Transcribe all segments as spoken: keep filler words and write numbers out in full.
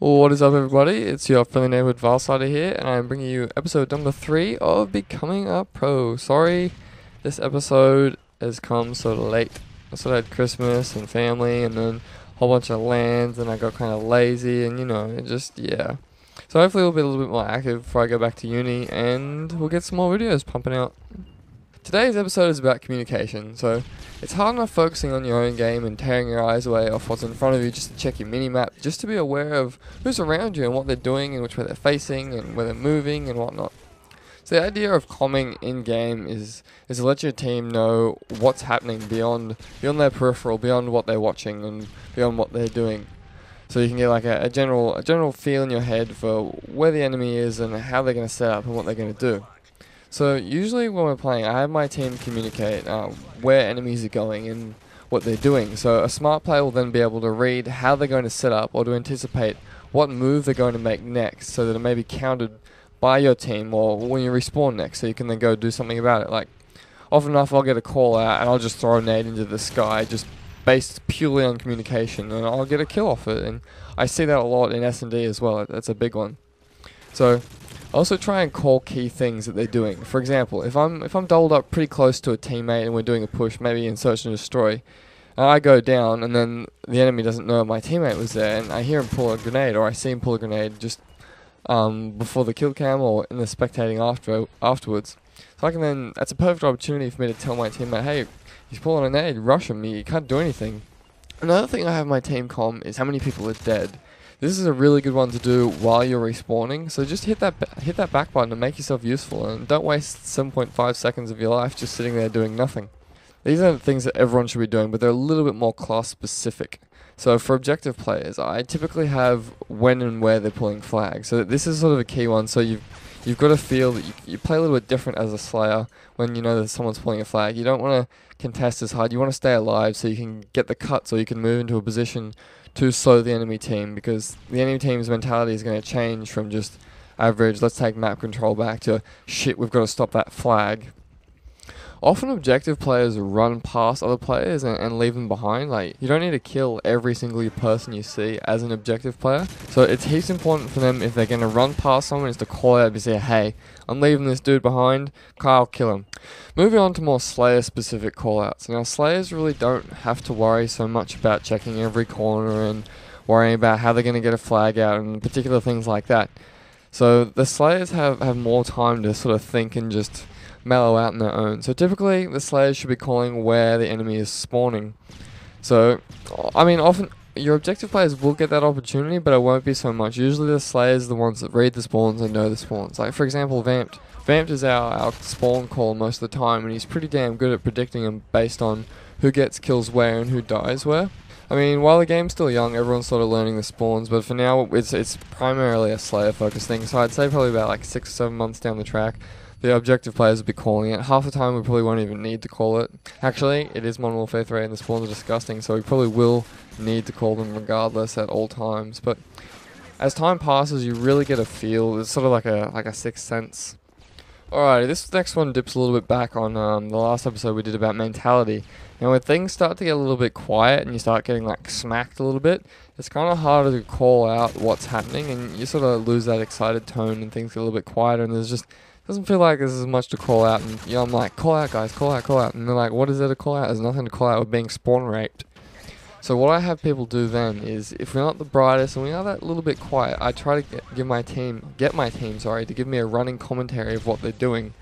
What is up, everybody? It's your friendly neighborhood Valsider here, and I'm bringing you episode number three of Becoming a Pro. Sorry, this episode has come so late. I sort of had Christmas and family, and then a whole bunch of lands, and I got kind of lazy, and you know, it just, yeah. So hopefully we'll be a little bit more active before I go back to uni, and we'll get some more videos pumping out. Today's episode is about communication, so it's hard enough focusing on your own game and tearing your eyes away off what's in front of you just to check your mini-map, just to be aware of who's around you and what they're doing and which way they're facing and where they're moving and whatnot. So the idea of calming in-game is, is to let your team know what's happening beyond, beyond their peripheral, beyond what they're watching and beyond what they're doing. So you can get like a, a, general, a general feel in your head for where the enemy is and how they're going to set up and what they're going to do. So usually when we're playing, I have my team communicate uh, where enemies are going and what they're doing. So a smart player will then be able to read how they're going to set up or to anticipate what move they're going to make next, so that it may be countered by your team or when you respawn next, so you can then go do something about it. Like, often enough I'll get a call out and I'll just throw a nade into the sky just based purely on communication, and I'll get a kill off it, and I see that a lot in S and D as well. That's a big one. So also try and call key things that they're doing. For example, if I'm if I'm doubled up pretty close to a teammate and we're doing a push, maybe in search and destroy, and I go down and then the enemy doesn't know my teammate was there, and I hear him pull a grenade or I see him pull a grenade just um, before the kill cam or in the spectating after afterwards. So I can then, that's a perfect opportunity for me to tell my teammate, hey, he's pulling a grenade, rush him, you can't do anything. Another thing I have my team comm is how many people are dead. This is a really good one to do while you're respawning, so just hit that hit that back button and make yourself useful, and don't waste seven point five seconds of your life just sitting there doing nothing. These are the things that everyone should be doing, but they're a little bit more class specific. So for objective players, I typically have when and where they're pulling flags, so this is sort of a key one, so you've, you've got to feel that you, you play a little bit different as a Slayer when you know that someone's pulling a flag. You don't want to contest as hard, you want to stay alive so you can get the cuts or you can move into a position to slow the enemy team, because the enemy team's mentality is going to change from just average, let's take map control back, to shit, we've got to stop that flag. Often objective players run past other players and, and leave them behind. Like, you don't need to kill every single person you see as an objective player, so it's heaps important for them, if they're going to run past someone, is to call out and say, hey, I'm leaving this dude behind, Kyle, kill him. Moving on to more Slayer specific callouts. Now, Slayers really don't have to worry so much about checking every corner and worrying about how they're going to get a flag out and particular things like that. So the Slayers have, have more time to sort of think and just mellow out on their own. So typically the Slayers should be calling where the enemy is spawning. So, I mean, often your objective players will get that opportunity, but it won't be so much. Usually the Slayers are the ones that read the spawns and know the spawns. Like, for example, Vamped. Vamped is our, our spawn call most of the time, and he's pretty damn good at predicting them based on who gets kills where and who dies where. I mean, while the game's still young, everyone's sort of learning the spawns, but for now it's it's primarily a Slayer-focused thing, so I'd say probably about like six or seven months down the track, the objective players will be calling it. Half the time we probably won't even need to call it. Actually, it is Modern Warfare three and the spawns are disgusting, so we probably will need to call them regardless at all times. But as time passes, you really get a feel. It's sort of like a like a sixth sense. Alrighty, this next one dips a little bit back on um, the last episode we did about mentality. Now, when things start to get a little bit quiet and you start getting like smacked a little bit, it's kind of harder to call out what's happening, and you sort of lose that excited tone and things get a little bit quieter, and there's just doesn't feel like there's as much to call out. And you know, I'm like, call out, guys, call out, call out, and they're like, what is there to call out? There's nothing to call out. We're being spawn raped. So what I have people do then is, if we're not the brightest and we are that little bit quiet, I try to get, give my team, get my team, sorry, to give me a running commentary of what they're doing.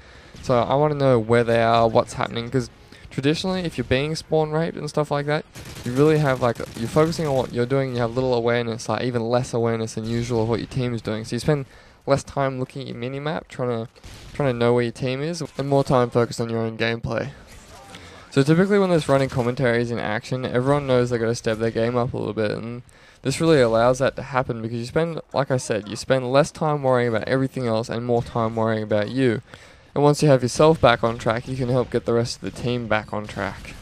So I want to know where they are, what's happening, because traditionally, if you're being spawn raped and stuff like that, you really have like, you're focusing on what you're doing, you have little awareness, like even less awareness than usual of what your team is doing. So you spend less time looking at your mini-map, trying to, trying to know where your team is, and more time focused on your own gameplay. So typically when there's running commentaries in action, everyone knows they've got to step their game up a little bit, and this really allows that to happen, because you spend, like I said, you spend less time worrying about everything else and more time worrying about you. And once you have yourself back on track, you can help get the rest of the team back on track.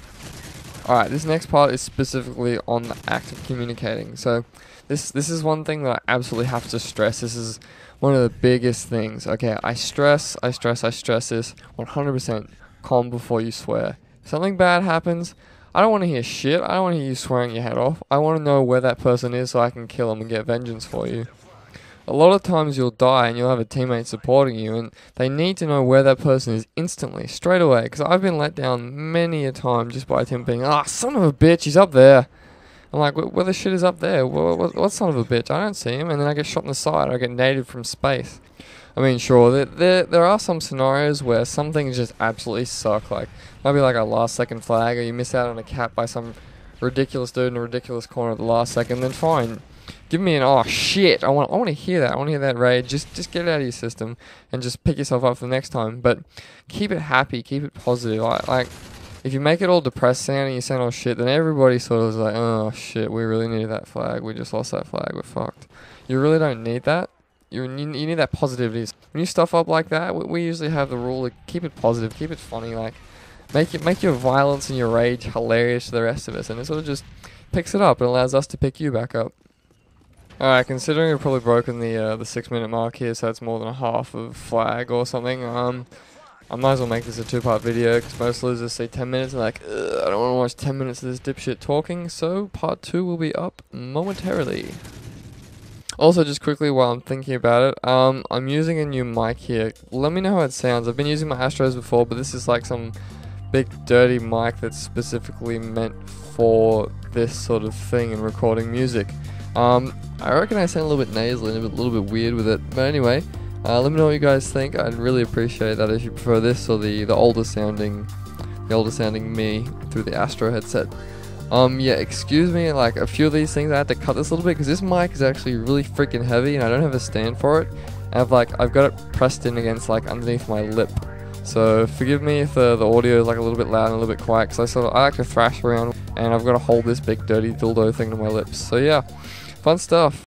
Alright, this next part is specifically on the act of communicating. So this this is one thing that I absolutely have to stress. This is one of the biggest things. Okay, I stress, I stress, I stress this one hundred percent. Calm before you swear. If something bad happens, I don't want to hear shit. I don't want to hear you swearing your head off. I want to know where that person is so I can kill them and get vengeance for you. A lot of times you'll die and you'll have a teammate supporting you, and they need to know where that person is instantly, straight away. Because I've been let down many a time just by Tim being, ah, son of a bitch, he's up there. I'm like, where the shit is up there? What, what, what son of a bitch? I don't see him. And then I get shot in the side. I get naded from space. I mean, sure, there, there there are some scenarios where some things just absolutely suck. Like, maybe like a last-second flag, or you miss out on a cap by some ridiculous dude in a ridiculous corner at the last second. Then fine, give me an oh shit. I want I want to hear that. I want to hear that rage. Just just get it out of your system and just pick yourself up for the next time. But keep it happy. Keep it positive. Like, like if you make it all depressed sounding and you sound all shit, then everybody sort of is like, oh shit, we really needed that flag. We just lost that flag. We're fucked. You really don't need that. You you need that positivity. When you stuff up like that, we, we usually have the rule to keep it positive, keep it funny, like make it make your violence and your rage hilarious to the rest of us, and it sort of just picks it up and allows us to pick you back up. All right, considering we've probably broken the uh, the six minute mark here, so that's more than a half of flag or something. Um, I might as well make this a two part video because most losers see ten minutes and like, ugh, I don't want to watch ten minutes of this dipshit talking. So part two will be up momentarily. Also, just quickly while I'm thinking about it, um, I'm using a new mic here. Let me know how it sounds. I've been using my Astros before, but this is like some big dirty mic that's specifically meant for this sort of thing and recording music. Um, I reckon I sound a little bit nasally and a little bit weird with it, but anyway, uh, let me know what you guys think. I'd really appreciate that if you prefer this or the, the older sounding, the older sounding me through the Astro headset. Um, yeah, excuse me, like, a few of these things, I had to cut this a little bit, because this mic is actually really freaking heavy, and I don't have a stand for it, and I've, like, I've got it pressed in against, like, underneath my lip, so forgive me if the, the audio is, like, a little bit loud and a little bit quiet, because I sort of, I like to thrash around, and I've got to hold this big, dirty dildo thing to my lips, so yeah, fun stuff.